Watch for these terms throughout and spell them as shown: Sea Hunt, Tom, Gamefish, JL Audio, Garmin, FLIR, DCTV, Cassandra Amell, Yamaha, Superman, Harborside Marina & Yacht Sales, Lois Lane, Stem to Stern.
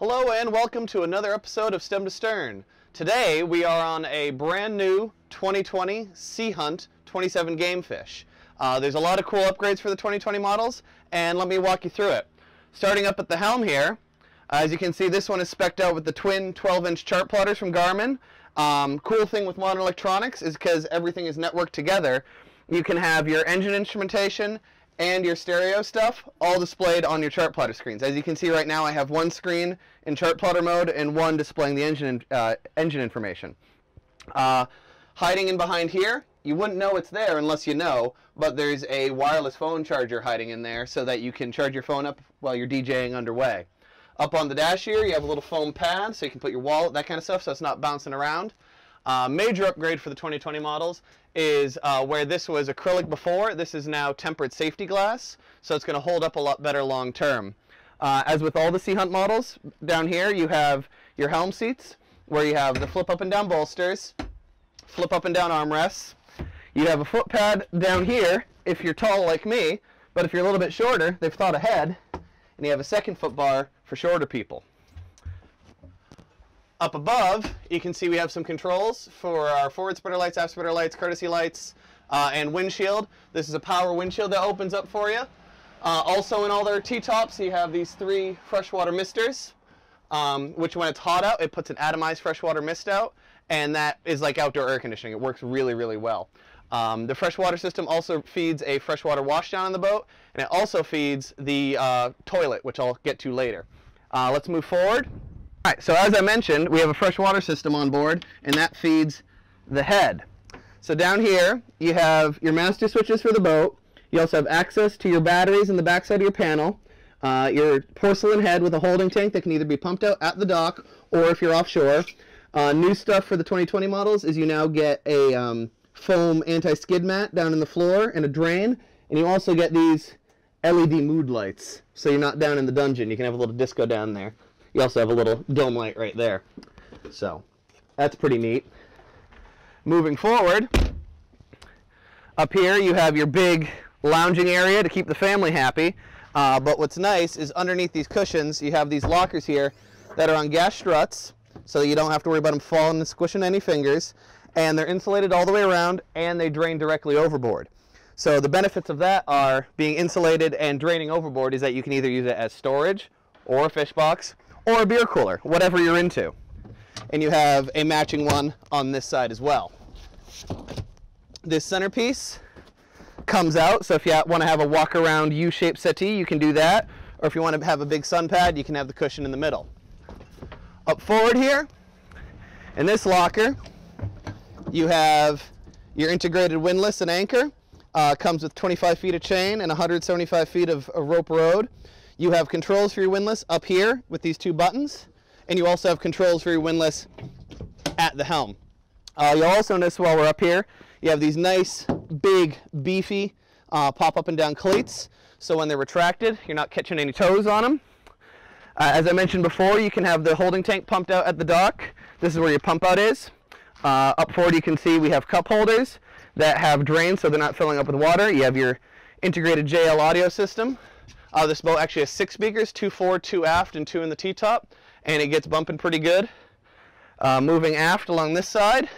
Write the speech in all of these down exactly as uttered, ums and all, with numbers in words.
Hello and welcome to another episode of Stem to Stern. Today we are on a brand new twenty twenty Sea Hunt twenty-seven Gamefish. Uh, there's a lot of cool upgrades for the twenty twenty models, and let me walk you through it. Starting up at the helm here, uh, as you can see, this one is spec'd out with the twin twelve inch chart plotters from Garmin. Um, cool thing with modern electronics is because everything is networked together, you can have your engine instrumentation and your stereo stuff all displayed on your chart plotter screens. As you can see right now, I have one screen in chart plotter mode and one displaying the engine uh, engine information. Uh, hiding in behind here, you wouldn't know it's there unless you know, but there's a wireless phone charger hiding in there so that you can charge your phone up while you're DJing underway. Up on the dash here, you have a little foam pad so you can put your wallet, that kind of stuff, so it's not bouncing around. Uh, major upgrade for the twenty twenty models is uh, where this was acrylic before, this is now tempered safety glass, so it's going to hold up a lot better long term. Uh, as with all the Sea Hunt models, down here you have your helm seats, where you have the flip up and down bolsters, flip up and down armrests. You have a foot pad down here if you're tall like me, but if you're a little bit shorter, they've thought ahead, and you have a second foot bar for shorter people. Up above, you can see we have some controls for our forward splitter lights, aft splitter lights, courtesy lights, uh, and windshield. This is a power windshield that opens up for you. Uh, also in all their T-tops, you have these three freshwater misters, um, which when it's hot out, it puts an atomized freshwater mist out, and that is like outdoor air conditioning. It works really, really well. Um, the freshwater system also feeds a freshwater washdown on the boat, and it also feeds the uh, toilet, which I'll get to later. Uh, let's move forward. Alright, so as I mentioned, we have a freshwater system on board, and that feeds the head. So down here, you have your master switches for the boat. You also have access to your batteries in the backside of your panel, uh, your porcelain head with a holding tank that can either be pumped out at the dock or if you're offshore. Uh, new stuff for the twenty twenty models is you now get a um, foam anti-skid mat down in the floor and a drain, and you also get these L E D mood lights, so you're not down in the dungeon. You can have a little disco down there. You also have a little dome light right there, so that's pretty neat. Moving forward, up here you have your big lounging area to keep the family happy, uh, but what's nice is underneath these cushions you have these lockers here that are on gas struts, so you don't have to worry about them falling and squishing any fingers, and they're insulated all the way around and they drain directly overboard. So the benefits of that are being insulated and draining overboard is that you can either use it as storage or a fish box, or a beer cooler, whatever you're into. And you have a matching one on this side as well. This centerpiece comes out, so if you want to have a walk around U-shaped settee, you can do that. Or if you want to have a big sun pad, you can have the cushion in the middle. Up forward here, in this locker, you have your integrated windlass and anchor. Uh, comes with twenty-five feet of chain and one hundred seventy-five feet of, of rope rode. You have controls for your windlass up here with these two buttons, and you also have controls for your windlass at the helm. Uh, you'll also notice while we're up here, you have these nice, big, beefy uh, pop up and down cleats, so when they're retracted, you're not catching any toes on them. Uh, as I mentioned before, you can have the holding tank pumped out at the dock. This is where your pump out is. Uh, up forward, you can see we have cup holders that have drains so they're not filling up with water. You have your integrated J L Audio system. Uh, this boat actually has six speakers, two forward, two aft, and two in the T-top, and it gets bumping pretty good. Uh, moving aft along this side,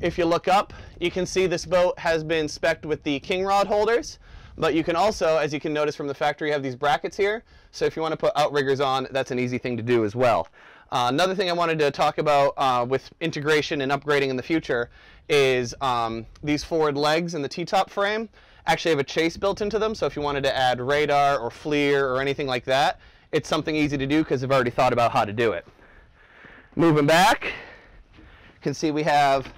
if you look up, you can see this boat has been spec'd with the king rod holders, but you can also, as you can notice from the factory, have these brackets here, so if you want to put outriggers on, that's an easy thing to do as well. Uh, another thing I wanted to talk about uh, with integration and upgrading in the future is um, these forward legs in the T-top frame. Actually have a chase built into them, so if you wanted to add radar or FLIR or anything like that, it's something easy to do because they've already thought about how to do it. Moving back, you can see we have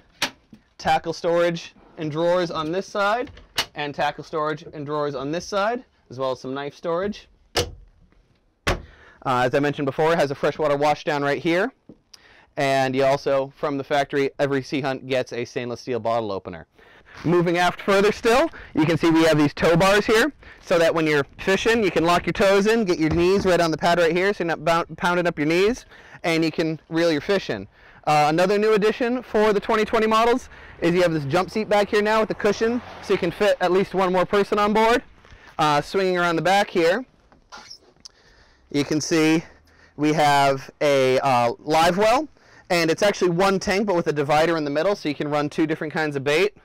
tackle storage and drawers on this side, and tackle storage and drawers on this side, as well as some knife storage. Uh, as I mentioned before, it has a freshwater washdown right here, and you also, from the factory, every Sea Hunt gets a stainless steel bottle opener. Moving aft further still, you can see we have these tow bars here, so that when you're fishing, you can lock your toes in, get your knees right on the pad right here, so you're not pounding up your knees, and you can reel your fish in. Uh, another new addition for the twenty twenty models is you have this jump seat back here now with a cushion, so you can fit at least one more person on board. Uh, swinging around the back here, you can see we have a uh, live well, and it's actually one tank but with a divider in the middle, so you can run two different kinds of bait.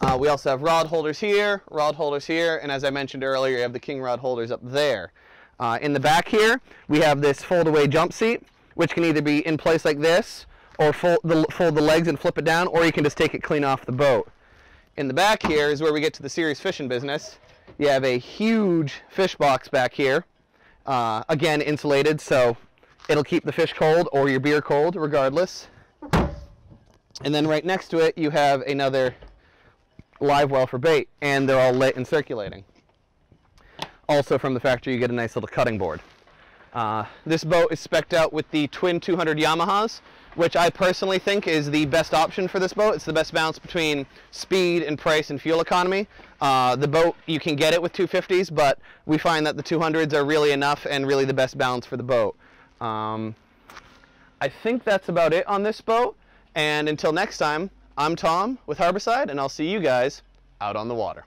Uh, we also have rod holders here, rod holders here, and as I mentioned earlier, you have the king rod holders up there. Uh, in the back here, we have this fold-away jump seat, which can either be in place like this, or fold the, fold the legs and flip it down, or you can just take it clean off the boat. In the back here is where we get to the serious fishing business. You have a huge fish box back here, uh, again insulated, so it'll keep the fish cold or your beer cold, regardless. And then right next to it, you have another live well for bait, and they're all lit and circulating. Also from the factory, you get a nice little cutting board. Uh, this boat is spec'd out with the twin two hundred Yamahas, which I personally think is the best option for this boat. It's the best balance between speed and price and fuel economy. Uh, the boat, you can get it with two fifties, but we find that the two hundreds are really enough and really the best balance for the boat. Um, I think that's about it on this boat, and until next time, I'm Tom with Harborside, and I'll see you guys out on the water.